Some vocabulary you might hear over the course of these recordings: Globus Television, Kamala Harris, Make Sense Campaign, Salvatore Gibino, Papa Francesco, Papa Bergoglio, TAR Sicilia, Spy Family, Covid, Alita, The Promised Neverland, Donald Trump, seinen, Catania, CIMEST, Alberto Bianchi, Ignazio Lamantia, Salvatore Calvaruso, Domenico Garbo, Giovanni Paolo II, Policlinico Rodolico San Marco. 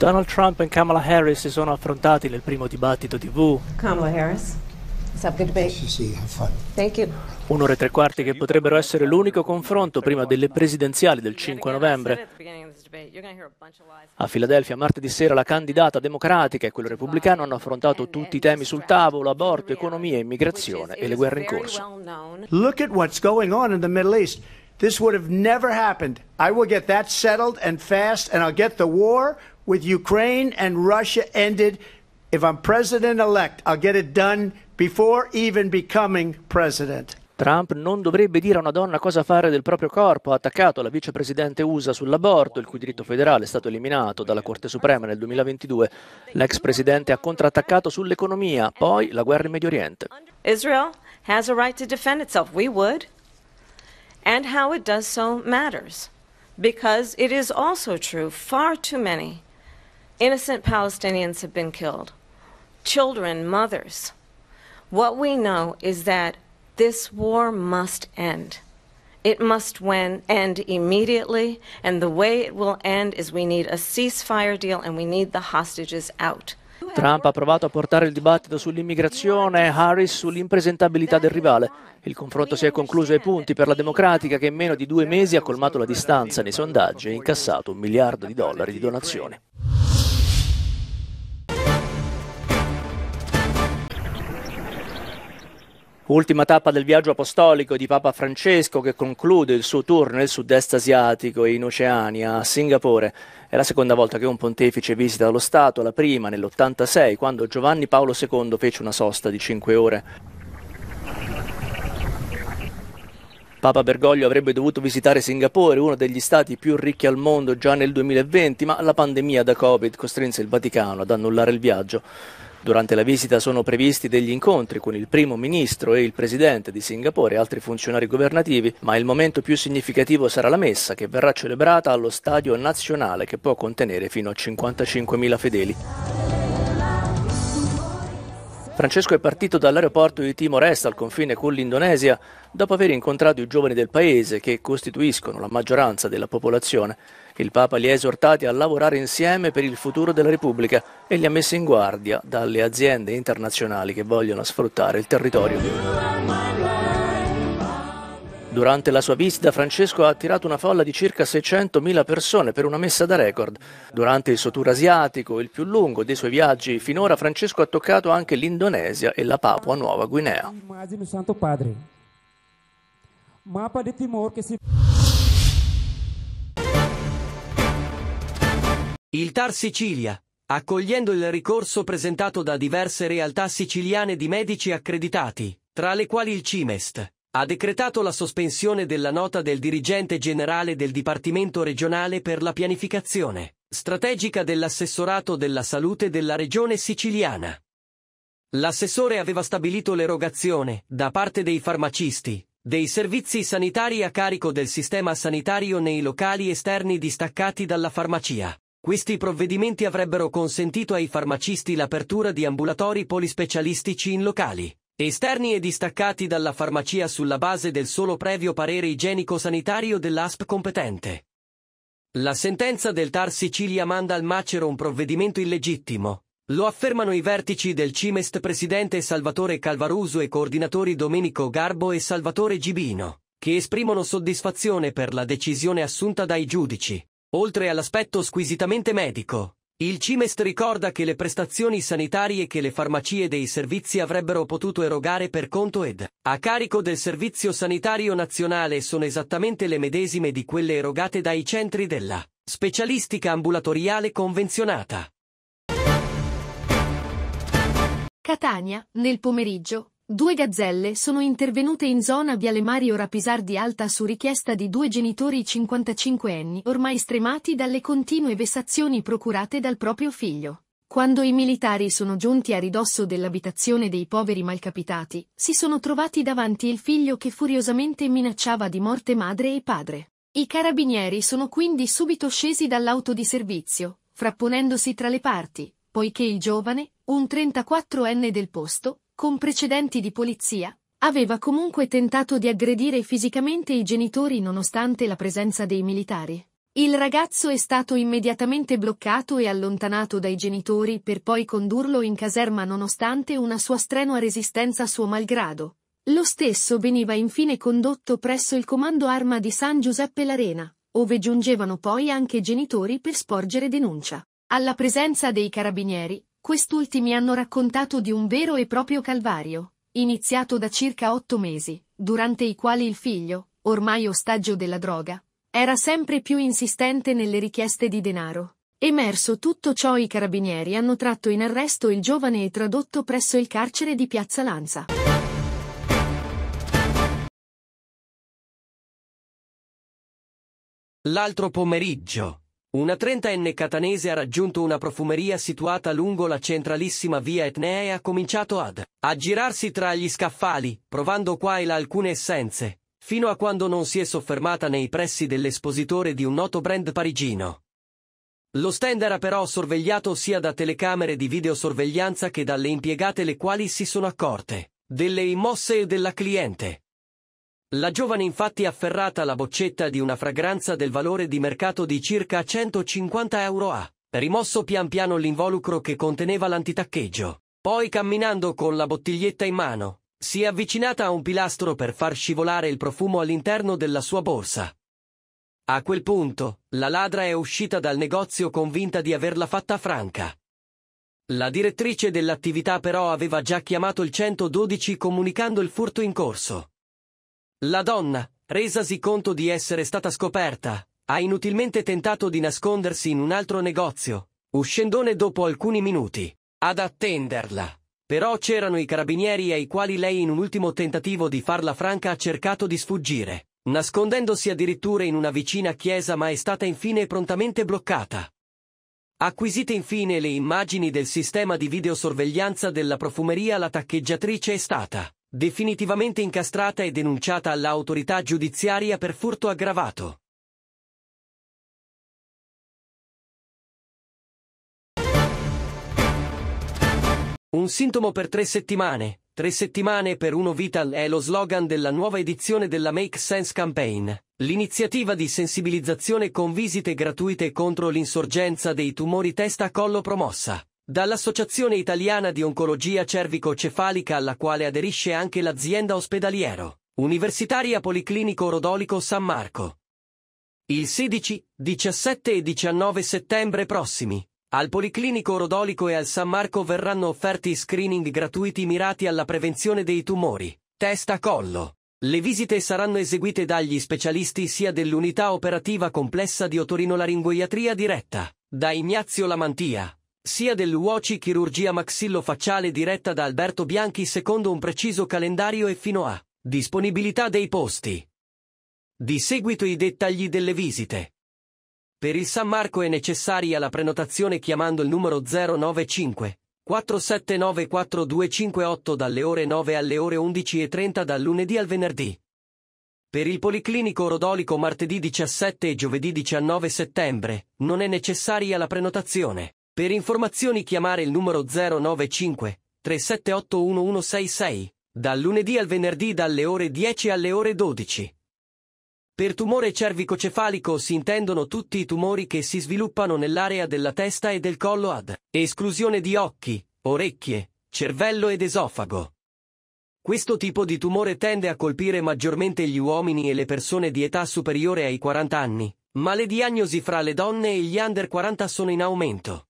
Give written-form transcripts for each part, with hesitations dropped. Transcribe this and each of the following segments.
Donald Trump e Kamala Harris si sono affrontati nel primo dibattito TV. Kamala Harris, it's a good debate. Thank you. Un'ora e tre quarti che potrebbero essere l'unico confronto prima delle presidenziali del 5 novembre. A Filadelfia martedì sera la candidata democratica e quello repubblicano hanno affrontato tutti i temi sul tavolo: aborto, economia, immigrazione e le guerre in corso. Look at what's going on in the Middle East. This would have never happened. I will get that settled and fast, and I'll get the war with Ukraine and Russia ended. If I'm president-elect, I'll get it done before even becoming president. Trump non dovrebbe dire a una donna cosa fare del proprio corpo, ha attaccato la vicepresidente USA sull'aborto, il cui diritto federale è stato eliminato dalla Corte Suprema nel 2022. L'ex presidente ha contrattaccato sull'economia, poi la guerra in Medio Oriente. Israel has a right to defend itself. We would. And how it does so matters, because it is also true far too many innocent Palestinians have been killed. Children, mothers. What we know is that this war must end. It must end immediately, and the way it will end is we need a ceasefire deal and we need the hostages out. Trump ha provato a portare il dibattito sull'immigrazione, Harris sull'impresentabilità del rivale. Il confronto si è concluso ai punti per la democratica, che in meno di 2 mesi ha colmato la distanza nei sondaggi e incassato $1 miliardo di donazioni. Ultima tappa del viaggio apostolico di Papa Francesco, che conclude il suo tour nel sud-est asiatico e in Oceania, a Singapore. È la seconda volta che un pontefice visita lo Stato, la prima nell'86, quando Giovanni Paolo II fece una sosta di 5 ore. Papa Bergoglio avrebbe dovuto visitare Singapore, uno degli stati più ricchi al mondo, già nel 2020, ma la pandemia da Covid costrinse il Vaticano ad annullare il viaggio. Durante la visita sono previsti degli incontri con il primo ministro e il presidente di Singapore e altri funzionari governativi, ma il momento più significativo sarà la messa, che verrà celebrata allo Stadio Nazionale, che può contenere fino a 55.000 fedeli. Francesco è partito dall'aeroporto di Timor Est, al confine con l'Indonesia, dopo aver incontrato i giovani del paese, che costituiscono la maggioranza della popolazione. Il Papa li ha esortati a lavorare insieme per il futuro della Repubblica e li ha messi in guardia dalle aziende internazionali che vogliono sfruttare il territorio. Durante la sua visita Francesco ha attirato una folla di circa 600.000 persone per una messa da record. Durante il suo tour asiatico, il più lungo dei suoi viaggi finora, Francesco ha toccato anche l'Indonesia e la Papua Nuova Guinea. Il TAR Sicilia, accogliendo il ricorso presentato da diverse realtà siciliane di medici accreditati, tra le quali il CIMEST, ha decretato la sospensione della nota del dirigente generale del Dipartimento regionale per la pianificazione strategica dell'assessorato della salute della regione siciliana. L'assessore aveva stabilito l'erogazione, da parte dei farmacisti, dei servizi sanitari a carico del sistema sanitario nei locali esterni distaccati dalla farmacia. Questi provvedimenti avrebbero consentito ai farmacisti l'apertura di ambulatori polispecialistici in locali esterni e distaccati dalla farmacia sulla base del solo previo parere igienico-sanitario dell'ASP competente. La sentenza del TAR Sicilia manda al macero un provvedimento illegittimo, lo affermano i vertici del CIMEST, presidente Salvatore Calvaruso e coordinatori Domenico Garbo e Salvatore Gibino, che esprimono soddisfazione per la decisione assunta dai giudici. Oltre all'aspetto squisitamente medico, il CIMEST ricorda che le prestazioni sanitarie che le farmacie dei servizi avrebbero potuto erogare per conto ed a carico del Servizio Sanitario Nazionale sono esattamente le medesime di quelle erogate dai centri della specialistica ambulatoriale convenzionata. Catania, nel pomeriggio, 2 gazzelle sono intervenute in zona Viale Mario Rapisar di Alta su richiesta di 2 genitori 55enni, ormai stremati dalle continue vessazioni procurate dal proprio figlio. Quando i militari sono giunti a ridosso dell'abitazione dei poveri malcapitati, si sono trovati davanti il figlio che furiosamente minacciava di morte madre e padre. I carabinieri sono quindi subito scesi dall'auto di servizio, frapponendosi tra le parti, poiché il giovane, un 34enne del posto, con precedenti di polizia, aveva comunque tentato di aggredire fisicamente i genitori nonostante la presenza dei militari. Il ragazzo è stato immediatamente bloccato e allontanato dai genitori per poi condurlo in caserma nonostante una sua strenua resistenza suo malgrado. Lo stesso veniva infine condotto presso il comando arma di San Giuseppe l'Arena, ove giungevano poi anche genitori per sporgere denuncia. Alla presenza dei carabinieri, quest'ultimi hanno raccontato di un vero e proprio calvario, iniziato da circa 8 mesi, durante i quali il figlio, ormai ostaggio della droga, era sempre più insistente nelle richieste di denaro. Emerso tutto ciò, i carabinieri hanno tratto in arresto il giovane e tradotto presso il carcere di Piazza Lanza. L'altro pomeriggio, una 30enne catanese ha raggiunto una profumeria situata lungo la centralissima via Etnea e ha cominciato ad aggirarsi tra gli scaffali, provando qua e là alcune essenze, fino a quando non si è soffermata nei pressi dell'espositore di un noto brand parigino. Lo stand era però sorvegliato sia da telecamere di videosorveglianza che dalle impiegate, le quali si sono accorte delle mosse della cliente. La giovane infatti, afferrata la boccetta di una fragranza del valore di mercato di circa 150 €, ha rimosso pian piano l'involucro che conteneva l'antitaccheggio. Poi, camminando con la bottiglietta in mano, si è avvicinata a un pilastro per far scivolare il profumo all'interno della sua borsa. A quel punto, la ladra è uscita dal negozio convinta di averla fatta franca. La direttrice dell'attività però aveva già chiamato il 112 comunicando il furto in corso. La donna, resasi conto di essere stata scoperta, ha inutilmente tentato di nascondersi in un altro negozio, uscendone dopo alcuni minuti. Ad attenderla però c'erano i carabinieri, ai quali lei, in un ultimo tentativo di farla franca, ha cercato di sfuggire, nascondendosi addirittura in una vicina chiesa, ma è stata infine prontamente bloccata. Acquisite infine le immagini del sistema di videosorveglianza della profumeria, la taccheggiatrice è stata definitivamente incastrata e denunciata all'autorità giudiziaria per furto aggravato. Un sintomo per 3 settimane, 3 settimane per uno Vital è lo slogan della nuova edizione della Make Sense Campaign, l'iniziativa di sensibilizzazione con visite gratuite contro l'insorgenza dei tumori testa-collo promossa dall'Associazione Italiana di Oncologia Cervico-Cefalica, alla quale aderisce anche l'azienda ospedaliero universitaria Policlinico Rodolico San Marco. Il 16, 17 e 19 settembre prossimi, al Policlinico Rodolico e al San Marco verranno offerti screening gratuiti mirati alla prevenzione dei tumori testa-collo. Le visite saranno eseguite dagli specialisti sia dell'unità operativa complessa di otorinolaringoiatria diretta da Ignazio Lamantia, sia dell'UOCI chirurgia maxillofacciale diretta da Alberto Bianchi, secondo un preciso calendario e fino a disponibilità dei posti. Di seguito i dettagli delle visite. Per il San Marco è necessaria la prenotazione chiamando il numero 095 479 4258 dalle ore 9 alle ore 11:30 dal lunedì al venerdì. Per il Policlinico Rodolico martedì 17 e giovedì 19 settembre non è necessaria la prenotazione. Per informazioni chiamare il numero 095 378 1166 dal lunedì al venerdì dalle ore 10 alle ore 12. Per tumore cervicocefalico si intendono tutti i tumori che si sviluppano nell'area della testa e del collo ad esclusione di occhi, orecchie, cervello ed esofago. Questo tipo di tumore tende a colpire maggiormente gli uomini e le persone di età superiore ai 40 anni, ma le diagnosi fra le donne e gli under 40 sono in aumento.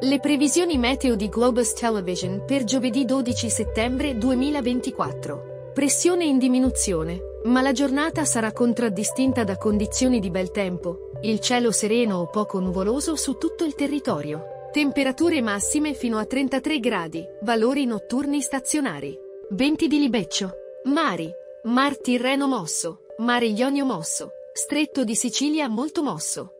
Le previsioni meteo di Globus Television per giovedì 12 settembre 2024. Pressione in diminuzione, ma la giornata sarà contraddistinta da condizioni di bel tempo, il cielo sereno o poco nuvoloso su tutto il territorio. Temperature massime fino a 33 gradi, valori notturni stazionari. Venti di libeccio. Mari. Mar Tirreno mosso, mare Ionio mosso, stretto di Sicilia molto mosso.